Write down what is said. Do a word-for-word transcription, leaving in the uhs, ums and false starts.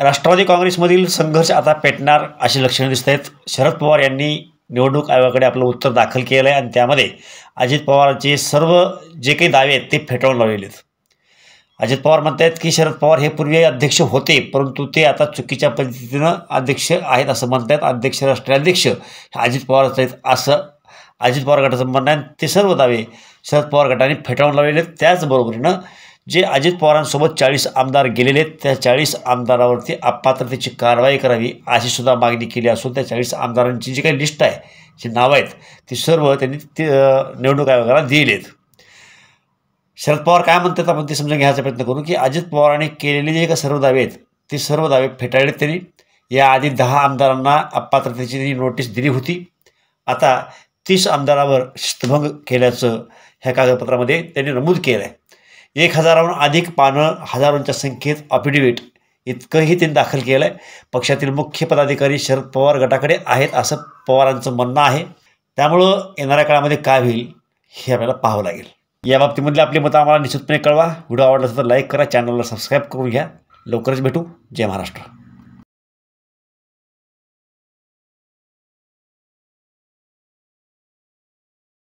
राष्ट्रवादी काँग्रेसमधील संघर्ष आता पेटणार अशी लक्षणे दिसत आहेत। शरद पवार यांनी निवडणूक आयोगाकडे आपलं उत्तर दाखल केलं आहे आणि त्यामध्ये अजित पवारांचे सर्व जे काही दावे आहेत ते फेटाळून लावलेले आहेत। अजित पवार म्हणत आहेत की शरद पवार हे पूर्वी अध्यक्ष होते परंतु ते आता चुकीच्या पद्धतीने अध्यक्ष आहेत असं म्हणत आहेत। अध्यक्ष राष्ट्राध्यक्ष अजित पवारच आहेत असं अजित पवार गटाचं म्हणणं आहे। ते सर्व दावे शरद पवार गटाने फेटाळून लावलेले आहेत। त्याचबरोबरीनं जे अजित पवारांसोबत चाळीस आमदार गेलेले आहेत त्या चाळीस आमदारावरती अपात्रतेची कारवाई करावी अशी सुद्धा मागणी केली असून त्या चाळीस आमदारांची जी काही लिस्ट आहे जी नावं आहेत ती सर्व त्यांनी निवडणूक आयोगाला दिली आहेत। शरद पवार काय म्हणतात आपण ते समजून घ्यायचा प्रयत्न करू की अजित पवारांनी केलेले जे काही सर्व दावे आहेत ते सर्व दावे फेटाळले त्यांनी। याआधी दहा आमदारांना अपात्रतेची नोटीस दिली होती, आता तीस आमदारावर शिस्तभंग केल्याचं ह्या कागदपत्रामध्ये त्यांनी नमूद केलं आहे। एक हजाराहून अधिक पानं हजारोंच्या संख्येत अफिडेविट इतकंही त्यांनी दाखल केलं आहे। पक्षातील मुख्य पदाधिकारी शरद पवार गटाकडे आहेत असं पवारांचं म्हणणं आहे। त्यामुळं येणाऱ्या काळामध्ये काय होईल हे आपल्याला पाहावं लागेल। या बाबतीमधली आपली मतं आम्हाला निश्चितपणे कळवा। व्हिडिओ आवडला तर लाईक करा, चॅनलला सबस्क्राईब करून घ्या। लवकरच भेटू। जय महाराष्ट्र।